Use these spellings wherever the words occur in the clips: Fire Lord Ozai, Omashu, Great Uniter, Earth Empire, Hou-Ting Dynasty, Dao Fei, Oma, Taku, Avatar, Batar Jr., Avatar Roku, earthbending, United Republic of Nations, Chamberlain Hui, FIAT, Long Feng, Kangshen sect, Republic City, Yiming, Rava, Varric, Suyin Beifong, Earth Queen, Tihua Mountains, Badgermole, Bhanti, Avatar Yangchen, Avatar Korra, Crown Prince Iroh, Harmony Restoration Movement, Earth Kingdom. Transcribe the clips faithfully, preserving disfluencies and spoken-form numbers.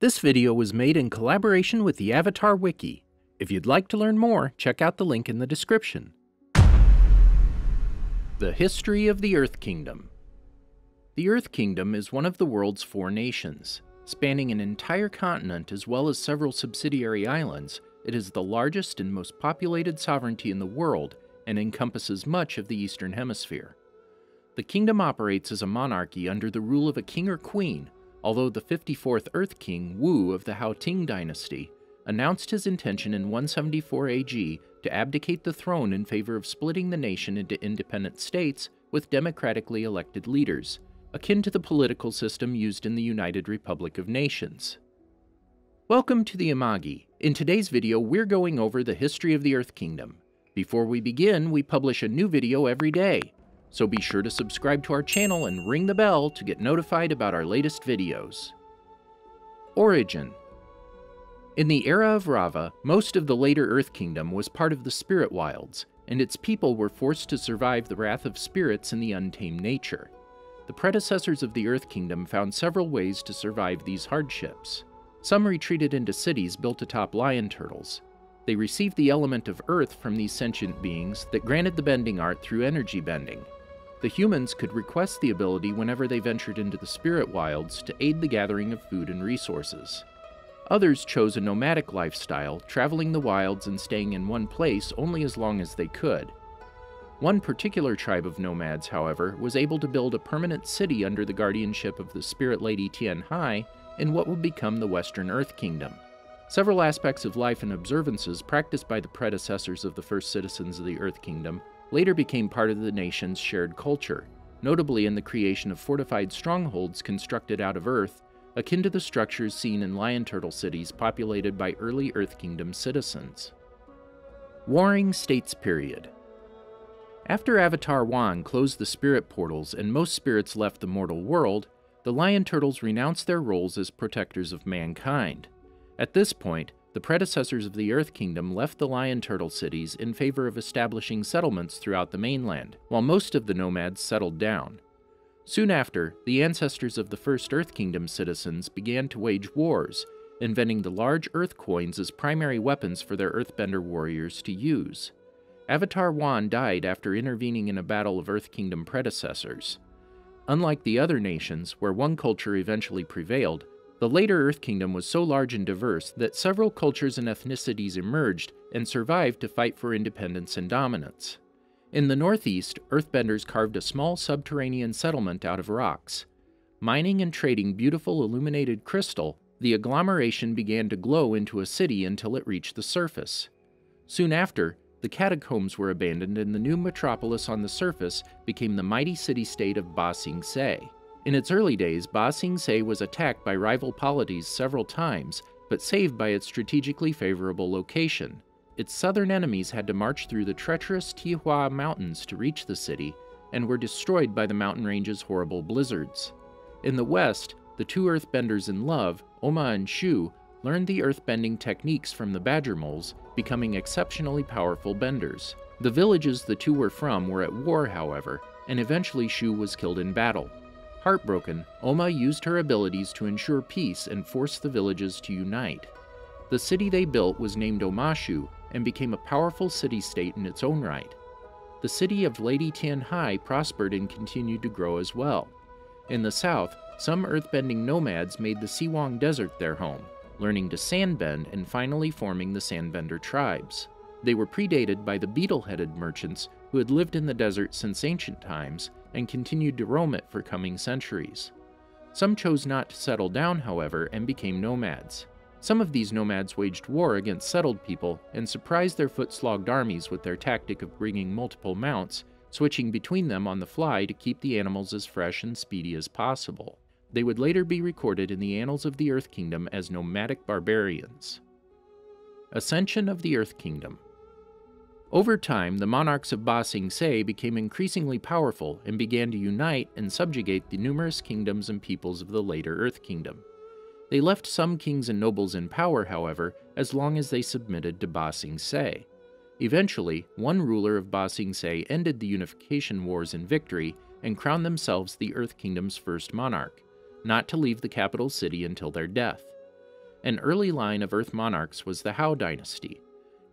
This video was made in collaboration with the Avatar Wiki. If you'd like to learn more, check out the link in the description. The History of the Earth Kingdom. The Earth Kingdom is one of the world's four nations. Spanning an entire continent as well as several subsidiary islands, it is the largest and most populated sovereignty in the world and encompasses much of the Eastern Hemisphere. The kingdom operates as a monarchy under the rule of a king or queen, although the fifty-fourth Earth King, Wu of the Hou-Ting Dynasty, announced his intention in one seventy-four A G to abdicate the throne in favor of splitting the nation into independent states with democratically elected leaders, akin to the political system used in the United Republic of Nations. Welcome to the Amagi. In today's video, we're going over the history of the Earth Kingdom. Before we begin, we publish a new video every day, so be sure to subscribe to our channel and ring the bell to get notified about our latest videos. Origin. In the era of Rava, most of the later Earth Kingdom was part of the Spirit Wilds, and its people were forced to survive the wrath of spirits and the untamed nature. The predecessors of the Earth Kingdom found several ways to survive these hardships. Some retreated into cities built atop lion turtles. They received the element of earth from these sentient beings that granted the bending art through energy bending. The humans could request the ability whenever they ventured into the spirit wilds to aid the gathering of food and resources. Others chose a nomadic lifestyle, traveling the wilds and staying in one place only as long as they could. One particular tribe of nomads, however, was able to build a permanent city under the guardianship of the spirit lady Tianhai in what would become the Western Earth Kingdom. Several aspects of life and observances practiced by the predecessors of the first citizens of the Earth Kingdom later became part of the nation's shared culture, notably in the creation of fortified strongholds constructed out of earth, akin to the structures seen in lion turtle cities populated by early Earth Kingdom citizens. Warring States Period. After Avatar Wan closed the spirit portals and most spirits left the mortal world, the lion turtles renounced their roles as protectors of mankind. At this point, the predecessors of the Earth Kingdom left the lion turtle cities in favor of establishing settlements throughout the mainland, while most of the nomads settled down. Soon after, the ancestors of the first Earth Kingdom citizens began to wage wars, inventing the large earth coins as primary weapons for their earthbender warriors to use. Avatar Wan died after intervening in a battle of Earth Kingdom predecessors. Unlike the other nations, where one culture eventually prevailed, the later Earth Kingdom was so large and diverse that several cultures and ethnicities emerged and survived to fight for independence and dominance. In the northeast, earthbenders carved a small subterranean settlement out of rocks. Mining and trading beautiful illuminated crystal, the agglomeration began to glow into a city until it reached the surface. Soon after, the catacombs were abandoned and the new metropolis on the surface became the mighty city-state of Ba Sing Se. In its early days, Ba Sing Se was attacked by rival polities several times, but saved by its strategically favorable location. Its southern enemies had to march through the treacherous Tihua Mountains to reach the city, and were destroyed by the mountain range's horrible blizzards. In the west, the two earthbenders in love, Oma and Shu, learned the earthbending techniques from the badger moles, becoming exceptionally powerful benders. The villages the two were from were at war, however, and eventually Shu was killed in battle. Heartbroken, Oma used her abilities to ensure peace and force the villages to unite. The city they built was named Omashu and became a powerful city-state in its own right. The city of Lady Tianhai prospered and continued to grow as well. In the south, some earthbending nomads made the Si Wong Desert their home, learning to sandbend and finally forming the sandbender tribes. They were predated by the beetle-headed merchants who had lived in the desert since ancient times and continued to roam it for coming centuries. Some chose not to settle down, however, and became nomads. Some of these nomads waged war against settled people and surprised their foot-slogged armies with their tactic of bringing multiple mounts, switching between them on the fly to keep the animals as fresh and speedy as possible. They would later be recorded in the annals of the Earth Kingdom as nomadic barbarians. Ascension of the Earth Kingdom. Over time, the monarchs of Ba Sing Se became increasingly powerful and began to unite and subjugate the numerous kingdoms and peoples of the later Earth Kingdom. They left some kings and nobles in power, however, as long as they submitted to Ba Sing Se. Eventually, one ruler of Ba Sing Se ended the unification wars in victory and crowned themselves the Earth Kingdom's first monarch, not to leave the capital city until their death. An early line of Earth monarchs was the Hao dynasty.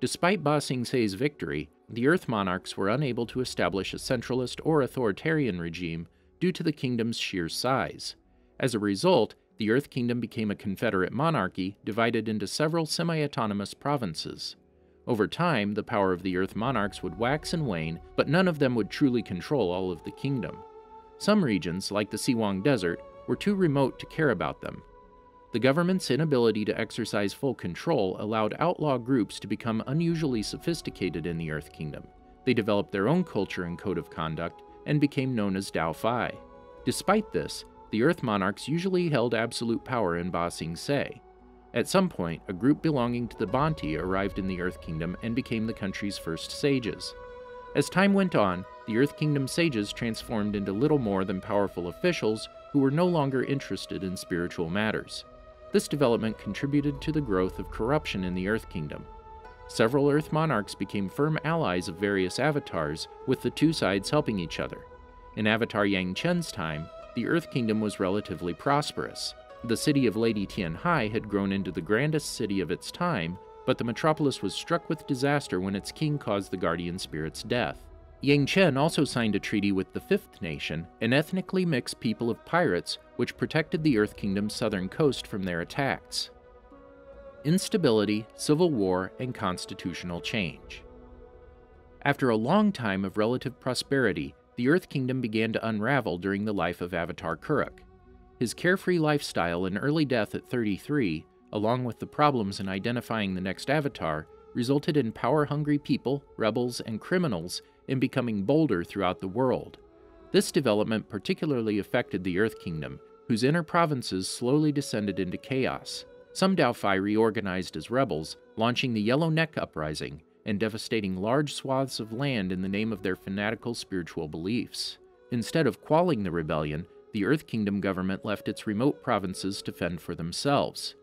Despite Ba Sing Se's victory, the Earth monarchs were unable to establish a centralist or authoritarian regime due to the kingdom's sheer size. As a result, the Earth Kingdom became a confederate monarchy divided into several semi-autonomous provinces. Over time, the power of the Earth monarchs would wax and wane, but none of them would truly control all of the kingdom. Some regions, like the Si Wong Desert, were too remote to care about them. The government's inability to exercise full control allowed outlaw groups to become unusually sophisticated in the Earth Kingdom. They developed their own culture and code of conduct, and became known as Dao Fei. Despite this, the Earth monarchs usually held absolute power in Ba Sing Se. At some point, a group belonging to the Bhanti arrived in the Earth Kingdom and became the country's first sages. As time went on, the Earth Kingdom sages transformed into little more than powerful officials who were no longer interested in spiritual matters. This development contributed to the growth of corruption in the Earth Kingdom. Several Earth monarchs became firm allies of various avatars, with the two sides helping each other. In Avatar Yangchen's time, the Earth Kingdom was relatively prosperous. The city of Lady Tianhai had grown into the grandest city of its time, but the metropolis was struck with disaster when its king caused the guardian spirit's death. Yangchen also signed a treaty with the Fifth Nation, an ethnically mixed people of pirates, which protected the Earth Kingdom's southern coast from their attacks. Instability, civil war, and constitutional change. After a long time of relative prosperity, the Earth Kingdom began to unravel during the life of Avatar Kuruk. His carefree lifestyle and early death at thirty-three, along with the problems in identifying the next Avatar, resulted in power-hungry people, rebels, and criminals in becoming bolder throughout the world. This development particularly affected the Earth Kingdom, whose inner provinces slowly descended into chaos. Some Dao Fei reorganized as rebels, launching the Yellow Neck Uprising and devastating large swaths of land in the name of their fanatical spiritual beliefs. Instead of quelling the rebellion, the Earth Kingdom government left its remote provinces to fend for themselves.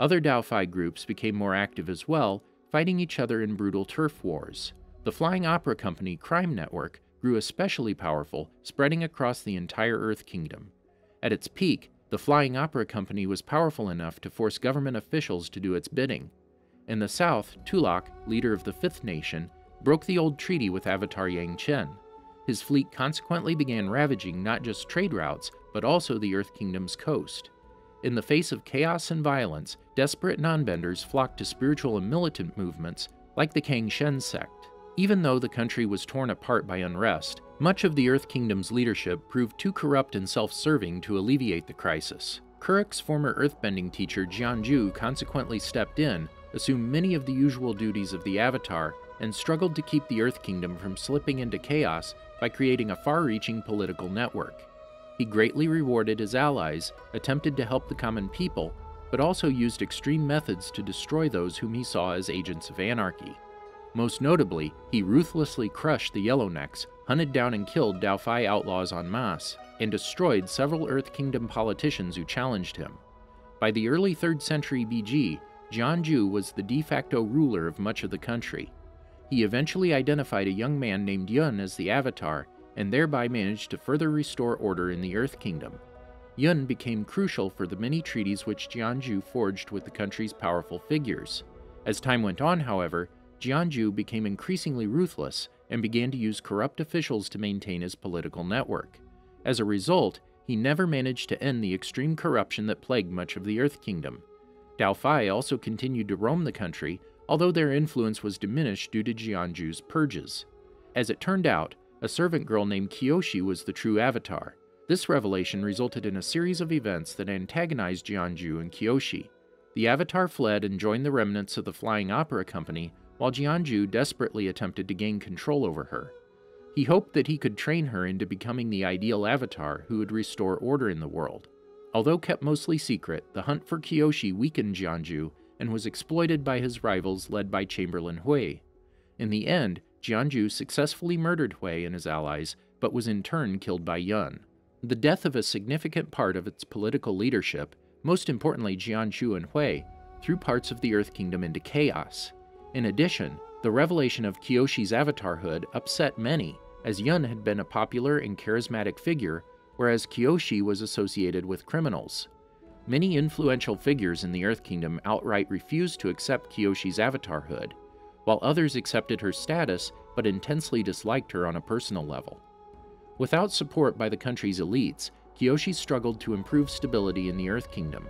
Other Dao Fei groups became more active as well, fighting each other in brutal turf wars. The Flying Opera Company crime network grew especially powerful, spreading across the entire Earth Kingdom. At its peak, the Flying Opera Company was powerful enough to force government officials to do its bidding. In the south, Tulak, leader of the Fifth Nation, broke the old treaty with Avatar Yangchen. His fleet consequently began ravaging not just trade routes, but also the Earth Kingdom's coast. In the face of chaos and violence, desperate non-benders flocked to spiritual and militant movements like the Kangshen sect. Even though the country was torn apart by unrest, much of the Earth Kingdom's leadership proved too corrupt and self-serving to alleviate the crisis. Kuruk's former earthbending teacher Jianzhu consequently stepped in, assumed many of the usual duties of the Avatar, and struggled to keep the Earth Kingdom from slipping into chaos by creating a far-reaching political network. He greatly rewarded his allies, attempted to help the common people, but also used extreme methods to destroy those whom he saw as agents of anarchy. Most notably, he ruthlessly crushed the Yellownecks, hunted down and killed Dao Fei outlaws en masse, and destroyed several Earth Kingdom politicians who challenged him. By the early third century B G, Jianzhu was the de facto ruler of much of the country. He eventually identified a young man named Yun as the Avatar, and thereby managed to further restore order in the Earth Kingdom. Yun became crucial for the many treaties which Jianzhu forged with the country's powerful figures. As time went on, however, Jianzhu became increasingly ruthless and began to use corrupt officials to maintain his political network. As a result, he never managed to end the extreme corruption that plagued much of the Earth Kingdom. Dao Fei also continued to roam the country, although their influence was diminished due to Jianzhu's purges. As it turned out, a servant girl named Kyoshi was the true Avatar. This revelation resulted in a series of events that antagonized Jianzhu and Kyoshi. The Avatar fled and joined the remnants of the Flying Opera Company, while Jianzhu desperately attempted to gain control over her. He hoped that he could train her into becoming the ideal Avatar who would restore order in the world. Although kept mostly secret, the hunt for Kyoshi weakened Jianzhu and was exploited by his rivals led by Chamberlain Hui. In the end, Jianzhu successfully murdered Hui and his allies, but was in turn killed by Yun. The death of a significant part of its political leadership, most importantly Jianzhu and Hui, threw parts of the Earth Kingdom into chaos. In addition, the revelation of Kyoshi's avatarhood upset many, as Yun had been a popular and charismatic figure, whereas Kyoshi was associated with criminals. Many influential figures in the Earth Kingdom outright refused to accept Kyoshi's avatarhood, while others accepted her status but intensely disliked her on a personal level. Without support by the country's elites, Kyoshi struggled to improve stability in the Earth Kingdom.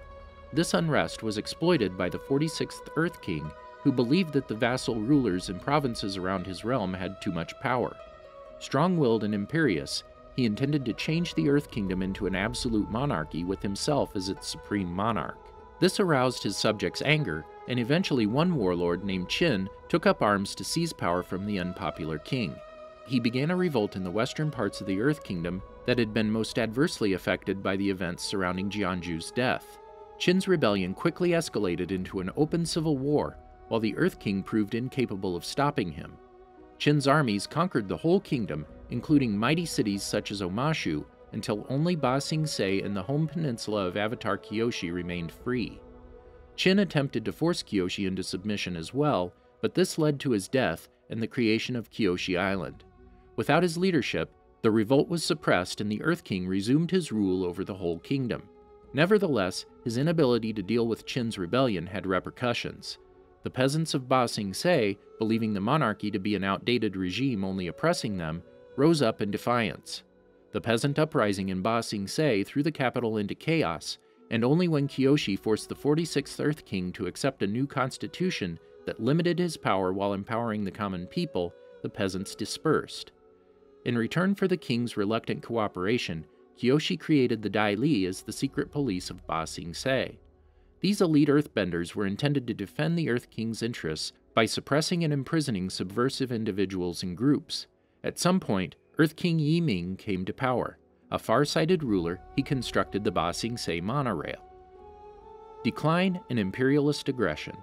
This unrest was exploited by the forty-sixth Earth King, who believed that the vassal rulers and provinces around his realm had too much power. Strong-willed and imperious, he intended to change the Earth Kingdom into an absolute monarchy with himself as its supreme monarch. This aroused his subjects' anger, and eventually one warlord named Qin took up arms to seize power from the unpopular king. He began a revolt in the western parts of the Earth Kingdom that had been most adversely affected by the events surrounding Jianzhu's death. Qin's rebellion quickly escalated into an open civil war, while the Earth King proved incapable of stopping him. Qin's armies conquered the whole kingdom, including mighty cities such as Omashu, until only Ba Sing Se and the home peninsula of Avatar Kyoshi remained free. Qin attempted to force Kyoshi into submission as well, but this led to his death and the creation of Kyoshi Island. Without his leadership, the revolt was suppressed and the Earth King resumed his rule over the whole kingdom. Nevertheless, his inability to deal with Qin's rebellion had repercussions. The peasants of Ba Sing Se, believing the monarchy to be an outdated regime only oppressing them, rose up in defiance. The peasant uprising in Ba Sing Se threw the capital into chaos, and only when Kyoshi forced the forty-sixth Earth King to accept a new constitution that limited his power while empowering the common people, the peasants dispersed. In return for the king's reluctant cooperation, Kyoshi created the Dai Li as the secret police of Ba Sing Se. These elite earthbenders were intended to defend the Earth King's interests by suppressing and imprisoning subversive individuals and groups. At some point, Earth King Yiming came to power. A far-sighted ruler, he constructed the Ba Sing Se monorail. Decline and imperialist aggression.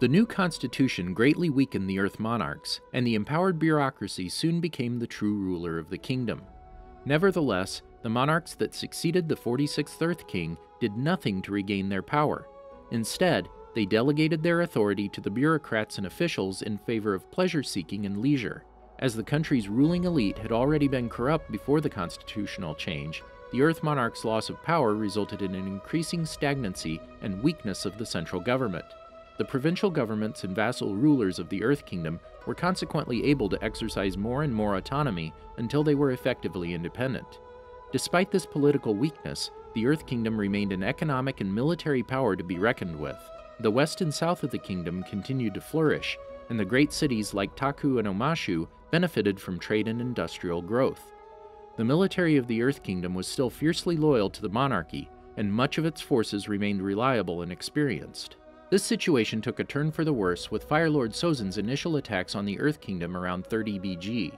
The new constitution greatly weakened the Earth monarchs, and the empowered bureaucracy soon became the true ruler of the kingdom. Nevertheless, the monarchs that succeeded the forty-sixth Earth King did nothing to regain their power. Instead, they delegated their authority to the bureaucrats and officials in favor of pleasure-seeking and leisure. As the country's ruling elite had already been corrupt before the constitutional change, the Earth monarch's loss of power resulted in an increasing stagnancy and weakness of the central government. The provincial governments and vassal rulers of the Earth Kingdom were consequently able to exercise more and more autonomy until they were effectively independent. Despite this political weakness, the Earth Kingdom remained an economic and military power to be reckoned with. The west and south of the kingdom continued to flourish, and the great cities like Taku and Omashu benefited from trade and industrial growth. The military of the Earth Kingdom was still fiercely loyal to the monarchy, and much of its forces remained reliable and experienced. This situation took a turn for the worse with Fire Lord Sozin's initial attacks on the Earth Kingdom around thirty B G.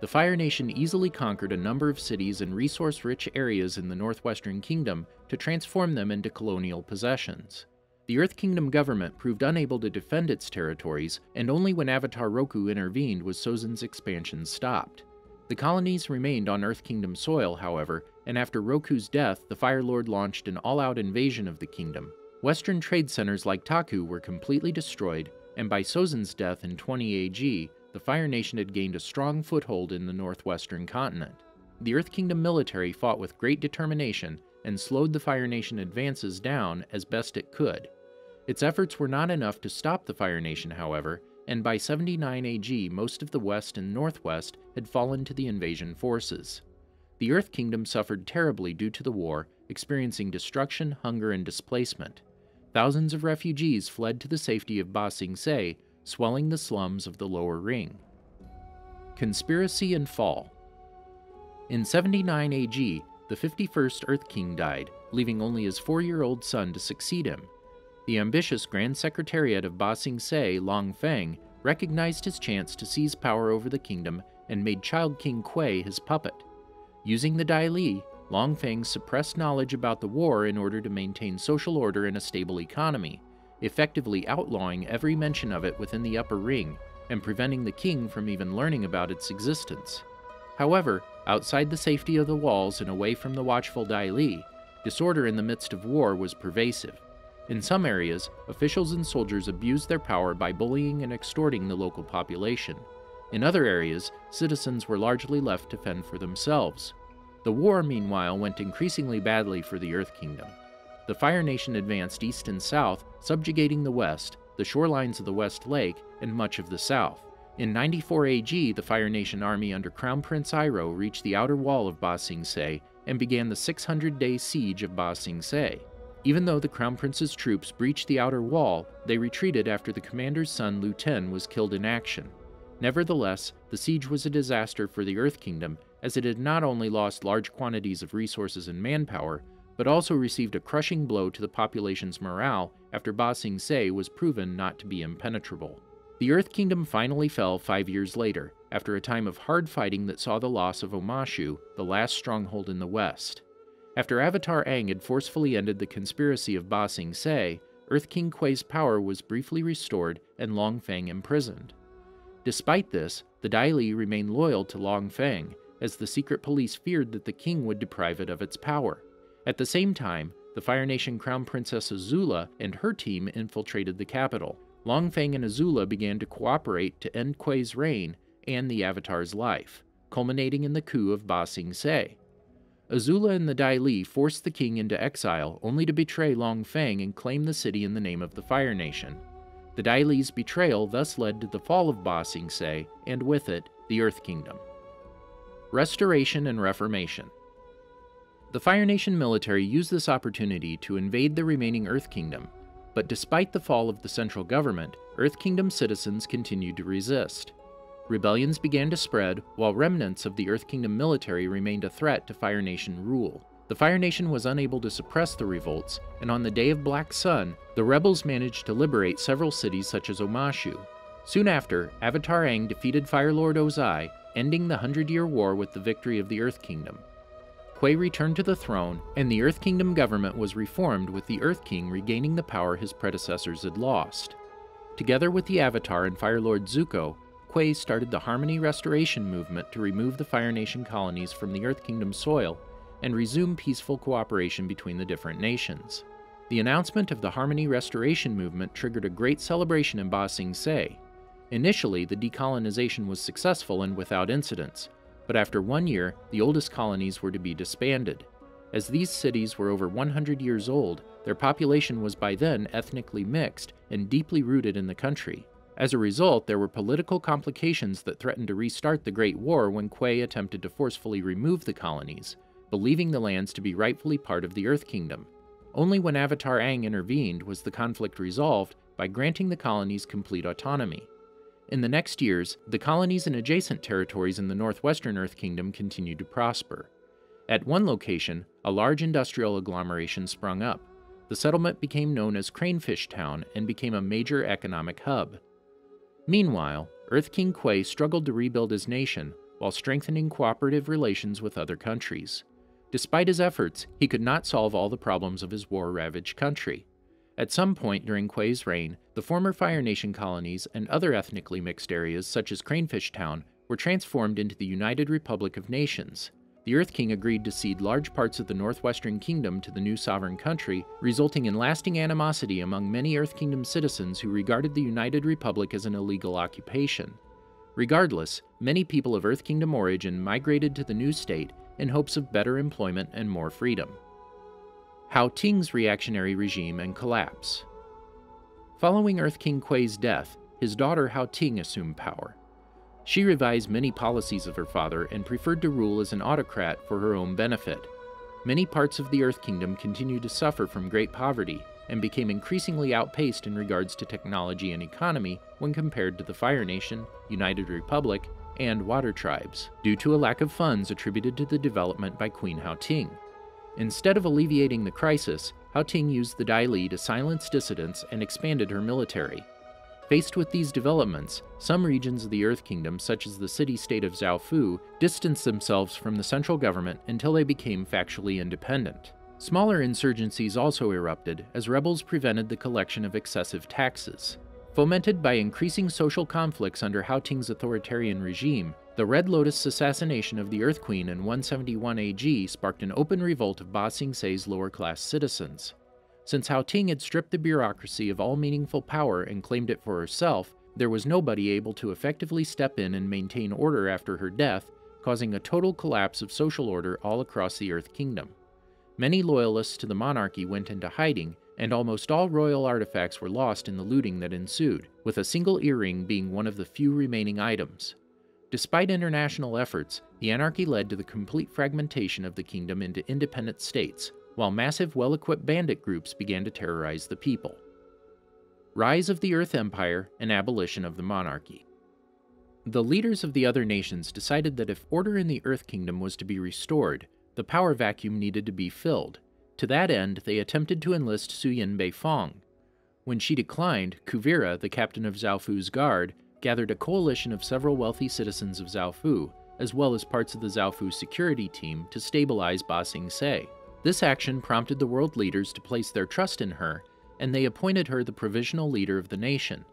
The Fire Nation easily conquered a number of cities and resource-rich areas in the Northwestern Kingdom to transform them into colonial possessions. The Earth Kingdom government proved unable to defend its territories, and only when Avatar Roku intervened was Sozin's expansion stopped. The colonies remained on Earth Kingdom soil, however, and after Roku's death, the Fire Lord launched an all-out invasion of the kingdom. Western trade centers like Taku were completely destroyed, and by Sozin's death in twenty A G, the Fire Nation had gained a strong foothold in the northwestern continent. The Earth Kingdom military fought with great determination and slowed the Fire Nation advances down as best it could. Its efforts were not enough to stop the Fire Nation, however, and by seventy-nine A G, most of the west and northwest had fallen to the invasion forces. The Earth Kingdom suffered terribly due to the war, experiencing destruction, hunger, and displacement. Thousands of refugees fled to the safety of Ba Sing Se, swelling the slums of the lower ring. Conspiracy and fall. In seventy-nine A G, the fifty-first Earth King died, leaving only his four-year-old son to succeed him. The ambitious Grand Secretariat of Ba Sing Se, Long Feng, recognized his chance to seize power over the kingdom and made Child King Kuei his puppet. Using the Dai Li, Long Feng suppressed knowledge about the war in order to maintain social order and a stable economy, effectively outlawing every mention of it within the upper ring and preventing the king from even learning about its existence. However, outside the safety of the walls and away from the watchful Dai Li, disorder in the midst of war was pervasive. In some areas, officials and soldiers abused their power by bullying and extorting the local population. In other areas, citizens were largely left to fend for themselves. The war, meanwhile, went increasingly badly for the Earth Kingdom. The Fire Nation advanced east and south, subjugating the west, the shorelines of the West Lake, and much of the south. In ninety-four A G, the Fire Nation army under Crown Prince Iroh reached the outer wall of Ba Sing Se and began the six hundred day siege of Ba Sing Se. Even though the Crown Prince's troops breached the outer wall, they retreated after the commander's son Lu Ten was killed in action. Nevertheless, the siege was a disaster for the Earth Kingdom, as it had not only lost large quantities of resources and manpower, but also received a crushing blow to the population's morale after Ba Sing Se was proven not to be impenetrable. The Earth Kingdom finally fell five years later, after a time of hard fighting that saw the loss of Omashu, the last stronghold in the west. After Avatar Aang had forcefully ended the conspiracy of Ba Sing Se, Earth King Kuei's power was briefly restored and Long Feng imprisoned. Despite this, the Dai Li remained loyal to Long Feng, as the secret police feared that the king would deprive it of its power. At the same time, the Fire Nation Crown Princess Azula and her team infiltrated the capital. Long Feng and Azula began to cooperate to end Kuei's reign and the Avatar's life, culminating in the coup of Ba Sing Se. Azula and the Dai Li forced the king into exile only to betray Long Feng and claim the city in the name of the Fire Nation. The Dai Li's betrayal thus led to the fall of Ba Sing Se, and with it, the Earth Kingdom. Restoration and Reformation. The Fire Nation military used this opportunity to invade the remaining Earth Kingdom, but despite the fall of the central government, Earth Kingdom citizens continued to resist. Rebellions began to spread, while remnants of the Earth Kingdom military remained a threat to Fire Nation rule. The Fire Nation was unable to suppress the revolts, and on the day of Black Sun, the rebels managed to liberate several cities such as Omashu. Soon after, Avatar Aang defeated Fire Lord Ozai, ending the Hundred Year War with the victory of the Earth Kingdom. Kuei returned to the throne, and the Earth Kingdom government was reformed, with the Earth King regaining the power his predecessors had lost. Together with the Avatar and Fire Lord Zuko, Kuei started the Harmony Restoration Movement to remove the Fire Nation colonies from the Earth Kingdom soil and resume peaceful cooperation between the different nations. The announcement of the Harmony Restoration Movement triggered a great celebration in Ba Sing Se. Initially, the decolonization was successful and without incidents, but after one year, the oldest colonies were to be disbanded. As these cities were over one hundred years old, their population was by then ethnically mixed and deeply rooted in the country. As a result, there were political complications that threatened to restart the Great War when Kuei attempted to forcefully remove the colonies, believing the lands to be rightfully part of the Earth Kingdom. Only when Avatar Aang intervened was the conflict resolved by granting the colonies complete autonomy. In the next years, the colonies and adjacent territories in the northwestern Earth Kingdom continued to prosper. At one location, a large industrial agglomeration sprung up. The settlement became known as Cranefish Town and became a major economic hub. Meanwhile, Earth King Kuei struggled to rebuild his nation while strengthening cooperative relations with other countries. Despite his efforts, he could not solve all the problems of his war-ravaged country. At some point during Kuei's reign, the former Fire Nation colonies and other ethnically mixed areas such as Cranefish Town were transformed into the United Republic of Nations. The Earth King agreed to cede large parts of the Northwestern Kingdom to the new sovereign country, resulting in lasting animosity among many Earth Kingdom citizens who regarded the United Republic as an illegal occupation. Regardless, many people of Earth Kingdom origin migrated to the new state in hopes of better employment and more freedom. Hou-Ting's reactionary regime and collapse. Following Earth King Kuei's death, his daughter Hou-Ting assumed power. She revised many policies of her father and preferred to rule as an autocrat for her own benefit. Many parts of the Earth Kingdom continued to suffer from great poverty and became increasingly outpaced in regards to technology and economy when compared to the Fire Nation, United Republic, and Water Tribes, due to a lack of funds attributed to the development by Queen Hou-Ting. Instead of alleviating the crisis, Hou-Ting used the Dai Li to silence dissidents and expanded her military. Faced with these developments, some regions of the Earth Kingdom, such as the city-state of Zhaofu, distanced themselves from the central government until they became factually independent. Smaller insurgencies also erupted as rebels prevented the collection of excessive taxes. Fomented by increasing social conflicts under Hou-Ting's authoritarian regime, the Red Lotus assassination of the Earth Queen in one seventy-one A G sparked an open revolt of Ba Sing Se's lower-class citizens. Since Hou-Ting had stripped the bureaucracy of all meaningful power and claimed it for herself, there was nobody able to effectively step in and maintain order after her death, causing a total collapse of social order all across the Earth Kingdom. Many loyalists to the monarchy went into hiding, and almost all royal artifacts were lost in the looting that ensued, with a single earring being one of the few remaining items. Despite international efforts, the anarchy led to the complete fragmentation of the kingdom into independent states, while massive well-equipped bandit groups began to terrorize the people. Rise of the Earth Empire and abolition of the monarchy. The leaders of the other nations decided that if order in the Earth Kingdom was to be restored, the power vacuum needed to be filled. To that end, they attempted to enlist Suyin Beifong. When she declined, Kuvira, the captain of Zhao Fu's guard, gathered a coalition of several wealthy citizens of Zhao Fu, as well as parts of the Zhao Fu security team, to stabilize Ba Sing Se. This action prompted the world leaders to place their trust in her, and they appointed her the provisional leader of the nation.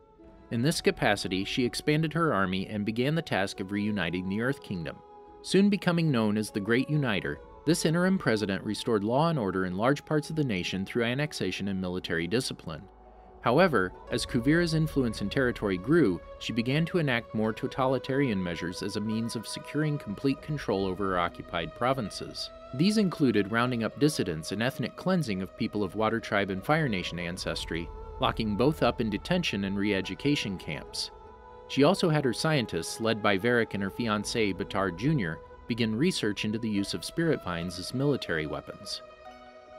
In this capacity, she expanded her army and began the task of reuniting the Earth Kingdom. Soon becoming known as the Great Uniter, this interim president restored law and order in large parts of the nation through annexation and military discipline. However, as Kuvira's influence and territory grew, she began to enact more totalitarian measures as a means of securing complete control over her occupied provinces. These included rounding up dissidents and ethnic cleansing of people of Water Tribe and Fire Nation ancestry, locking both up in detention and re-education camps. She also had her scientists, led by Varric and her fiancé Batar Junior, begin research into the use of spirit vines as military weapons.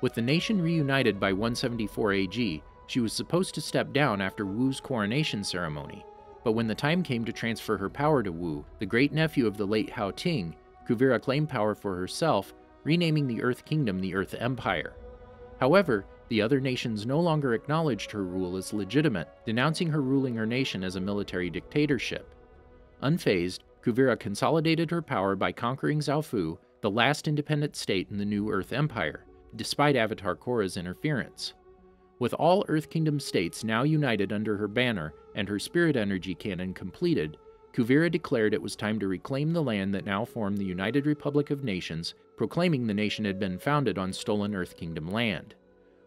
With the nation reunited by one seventy-four A G, she was supposed to step down after Wu's coronation ceremony, but when the time came to transfer her power to Wu, the great-nephew of the late Hou-Ting, Kuvira claimed power for herself, renaming the Earth Kingdom the Earth Empire. However, the other nations no longer acknowledged her rule as legitimate, denouncing her ruling her nation as a military dictatorship. Unfazed, Kuvira consolidated her power by conquering Zhao Fu, the last independent state in the new Earth Empire, despite Avatar Korra's interference. With all Earth Kingdom states now united under her banner and her spirit energy cannon completed, Kuvira declared it was time to reclaim the land that now formed the United Republic of Nations, proclaiming the nation had been founded on stolen Earth Kingdom land.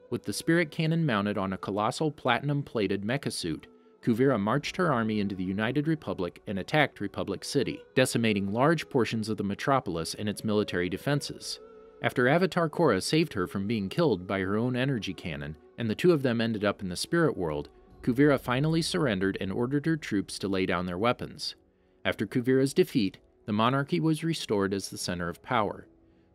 With the spirit cannon mounted on a colossal platinum-plated mecha suit, Kuvira marched her army into the United Republic and attacked Republic City, decimating large portions of the metropolis and its military defenses. After Avatar Korra saved her from being killed by her own energy cannon, and the two of them ended up in the spirit world, Kuvira finally surrendered and ordered her troops to lay down their weapons. After Kuvira's defeat, the monarchy was restored as the center of power.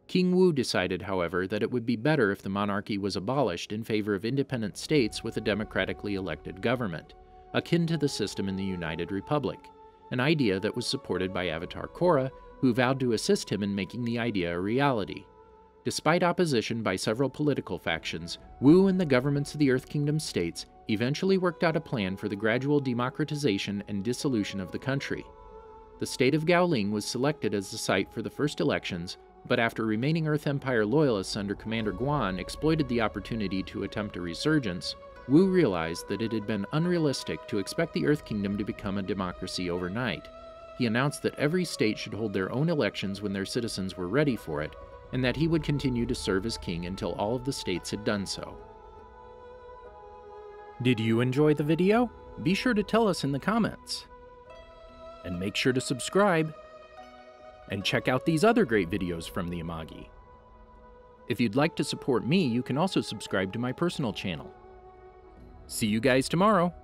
King Wu decided, however, that it would be better if the monarchy was abolished in favor of independent states with a democratically elected government, akin to the system in the United Republic, an idea that was supported by Avatar Korra, who vowed to assist him in making the idea a reality. Despite opposition by several political factions, Wu and the governments of the Earth Kingdom states eventually worked out a plan for the gradual democratization and dissolution of the country. The state of Gaoling was selected as the site for the first elections, but after remaining Earth Empire loyalists under Commander Guan exploited the opportunity to attempt a resurgence, Wu realized that it had been unrealistic to expect the Earth Kingdom to become a democracy overnight. He announced that every state should hold their own elections when their citizens were ready for it, and that he would continue to serve as king until all of the states had done so. Did you enjoy the video? Be sure to tell us in the comments. And make sure to subscribe. And check out these other great videos from the Amagi. If you'd like to support me, you can also subscribe to my personal channel. See you guys tomorrow!